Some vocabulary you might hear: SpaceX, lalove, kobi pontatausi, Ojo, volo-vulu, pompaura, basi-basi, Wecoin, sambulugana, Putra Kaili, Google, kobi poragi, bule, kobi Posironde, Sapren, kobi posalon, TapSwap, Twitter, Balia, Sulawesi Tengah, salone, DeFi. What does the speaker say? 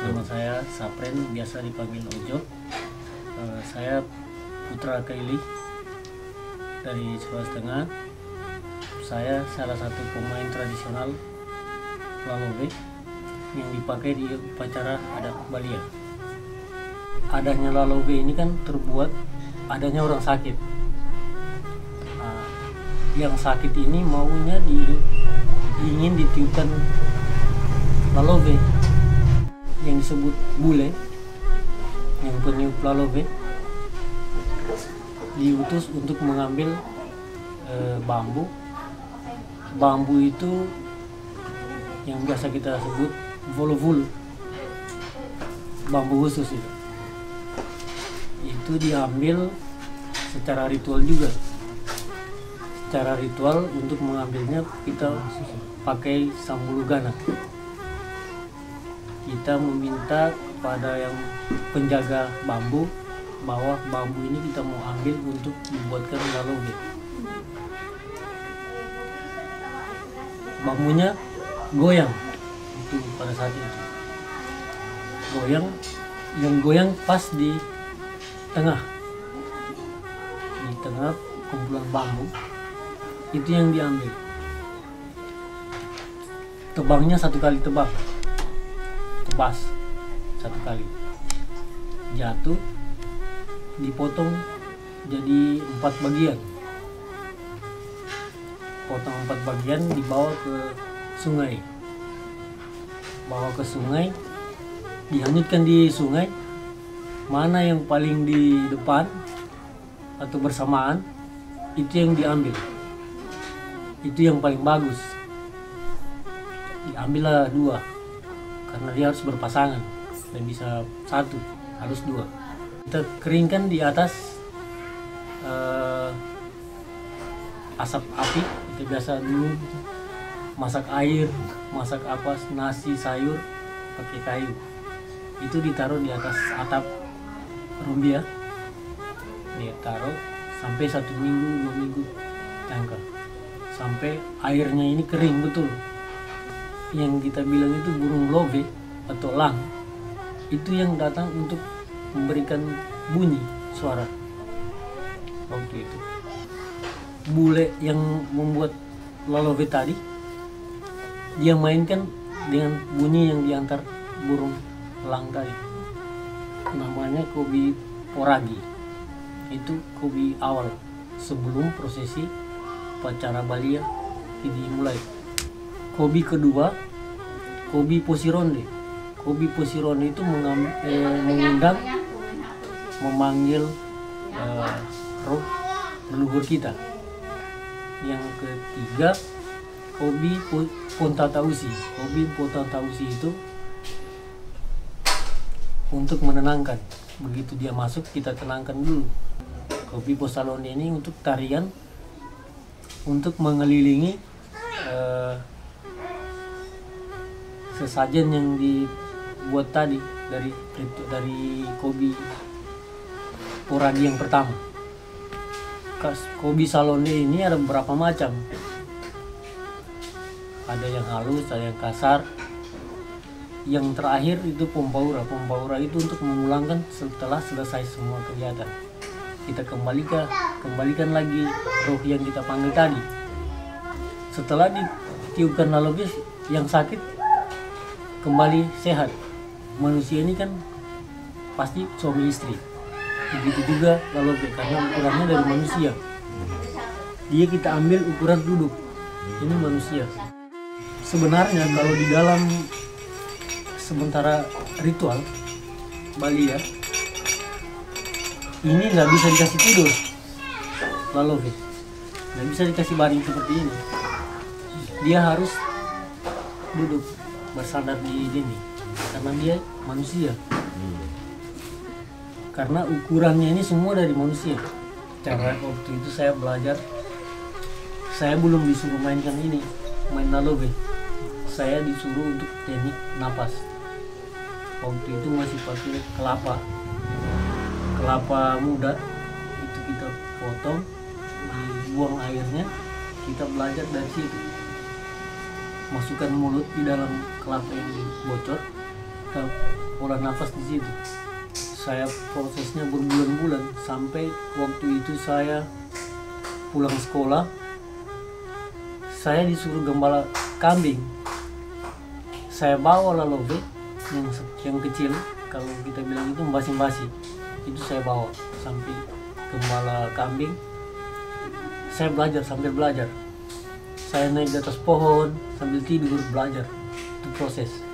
Nama saya Sapren, biasa dipanggil Ojo. Saya Putra Kaili dari Sulawesi Tengah. Saya salah satu pemain tradisional lalove yang dipakai di upacara adat Balia. Adanya lalove ini kan terbuat adanya orang sakit. Yang sakit ini maunya ingin ditiupkan lalove yang disebut bule, yang peniup lalove diutus untuk mengambil bambu. Bambu itu yang biasa kita sebut volo-vulu, bambu khusus itu diambil secara ritual juga. Secara ritual untuk mengambilnya kita pakai sambulugana. Kita meminta kepada yang penjaga bambu bahwa bambu ini kita mau ambil untuk dibuatkan lalove. Bambunya goyang itu pada saat itu. Goyang, yang goyang pas di tengah. Di tengah kumpulan bambu itu yang diambil. Tebangnya satu kali tebang. Tebas satu kali, jatuh, dipotong jadi 4 bagian. Potong 4 bagian, dibawa ke sungai. Bawa ke sungai, dihanyutkan di sungai. Mana yang paling di depan atau bersamaan, itu yang diambil. Itu yang paling bagus. Diambillah 2. Karena dia harus berpasangan, dan bisa satu, harus 2. Kita keringkan di atas asap api. Kita biasa dulu masak air, masak apa, nasi, sayur pakai kayu. Itu ditaruh di atas atap rumbia, dia taruh sampai 1 minggu, 2 minggu tangka, sampai airnya ini kering betul. Yang kita bilang itu burung love atau lang, itu yang datang untuk memberikan bunyi suara waktu itu. Bule yang membuat lalove tadi, dia mainkan dengan bunyi yang diantar burung lang tadi, namanya kobi poragi. Itu kobi awal sebelum prosesi upacara Balia dimulai. Kobi kedua, kobi Posironde. Kobi Posironde itu mengundang, memanggil roh leluhur kita. Yang ketiga, kobi pontatausi. Kobi pontatausi itu untuk menenangkan. Begitu dia masuk, kita tenangkan dulu. Kobi posalon ini untuk tarian, untuk mengelilingi sesajen yang dibuat tadi dari kobi poragi yang pertama. Kobi salone ini ada beberapa macam. Ada yang halus, ada yang kasar. Yang terakhir itu pompaura. Pompaura itu untuk memulangkan setelah selesai semua kegiatan. Kita kembalikan lagi roh yang kita panggil tadi. Setelah ditiupkan lalove, yang sakit kembali sehat. Manusia ini kan pasti suami istri, begitu juga lalove, karena ukurannya dari manusia. Dia kita ambil ukuran duduk, ini manusia. Sebenarnya kalau di dalam sementara ritual Balia ini nggak bisa dikasih tidur lalove, nggak bisa dikasih baring seperti ini. Dia harus duduk bersandar di sini karena dia manusia. Karena ukurannya ini semua dari manusia. Cara waktu itu saya belajar, saya belum disuruh mainkan ini, main lalove. Saya disuruh untuk teknik napas. Waktu itu masih pakai kelapa muda, itu kita potong, dibuang airnya, kita belajar dari situ. Masukkan mulut di dalam kelapa yang bocor, kita olah nafas di situ. Saya prosesnya berbulan-bulan, sampai waktu itu saya pulang sekolah, saya disuruh gembala kambing. Saya bawa lalove yang kecil, kalau kita bilang itu basi-basi, itu saya bawa sampai gembala kambing. Saya belajar, sambil belajar saya naik di atas pohon sambil tidur belajar. Itu proses.